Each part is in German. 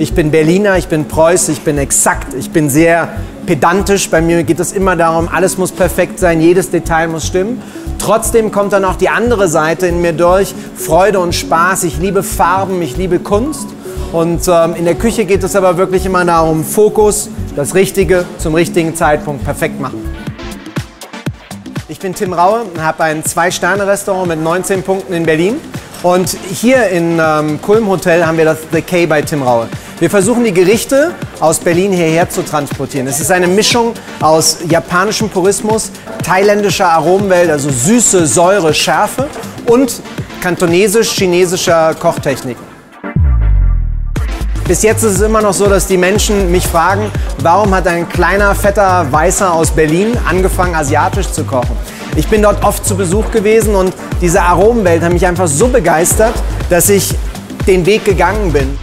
Ich bin Berliner, ich bin Preuß, ich bin exakt, ich bin sehr pedantisch. Bei mir geht es immer darum, alles muss perfekt sein, jedes Detail muss stimmen. Trotzdem kommt dann auch die andere Seite in mir durch, Freude und Spaß. Ich liebe Farben, ich liebe Kunst. Und in der Küche geht es aber wirklich immer darum, Fokus, das Richtige zum richtigen Zeitpunkt perfekt machen. Ich bin Tim Raue und habe ein 2-Sterne-Restaurant mit 19 Punkten in Berlin. Und hier in Kulm Hotel haben wir das The K bei Tim Raue. Wir versuchen, die Gerichte aus Berlin hierher zu transportieren. Es ist eine Mischung aus japanischem Purismus, thailändischer Aromenwelt, also Süße, Säure, Schärfe und kantonesisch-chinesischer Kochtechniken. Bis jetzt ist es immer noch so, dass die Menschen mich fragen, warum hat ein kleiner, fetter Weißer aus Berlin angefangen, asiatisch zu kochen? Ich bin dort oft zu Besuch gewesen und diese Aromenwelt hat mich einfach so begeistert, dass ich den Weg gegangen bin.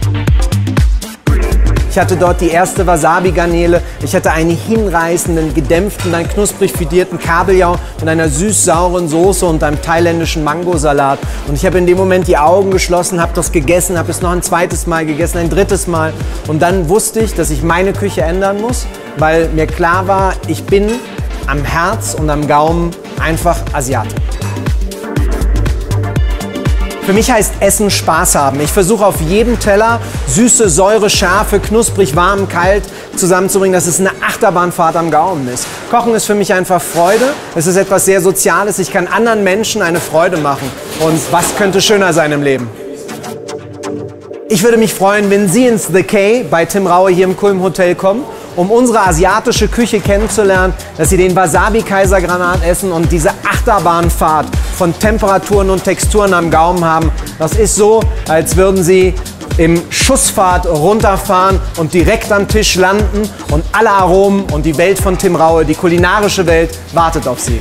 Ich hatte dort die erste Wasabi-Garnele, ich hatte einen hinreißenden, gedämpften, dann knusprig fidierten Kabeljau mit einer süß-sauren Soße und einem thailändischen Mangosalat. Und ich habe in dem Moment die Augen geschlossen, habe das gegessen, habe es noch ein zweites Mal gegessen, ein drittes Mal. Und dann wusste ich, dass ich meine Küche ändern muss, weil mir klar war, ich bin am Herz und am Gaumen einfach Asiate. Für mich heißt Essen Spaß haben. Ich versuche auf jedem Teller Süße, Säure, Schärfe, knusprig, warm, kalt zusammenzubringen, dass es eine Achterbahnfahrt am Gaumen ist. Kochen ist für mich einfach Freude. Es ist etwas sehr Soziales. Ich kann anderen Menschen eine Freude machen. Und was könnte schöner sein im Leben? Ich würde mich freuen, wenn Sie ins The K bei Tim Raue hier im Kulm Hotel kommen, um unsere asiatische Küche kennenzulernen, dass Sie den Wasabi-Kaisergranat essen und diese Achterbahnfahrt von Temperaturen und Texturen am Gaumen haben. Das ist so, als würden Sie im Schussfahrt runterfahren und direkt am Tisch landen und alle Aromen und die Welt von Tim Raue, die kulinarische Welt, wartet auf Sie.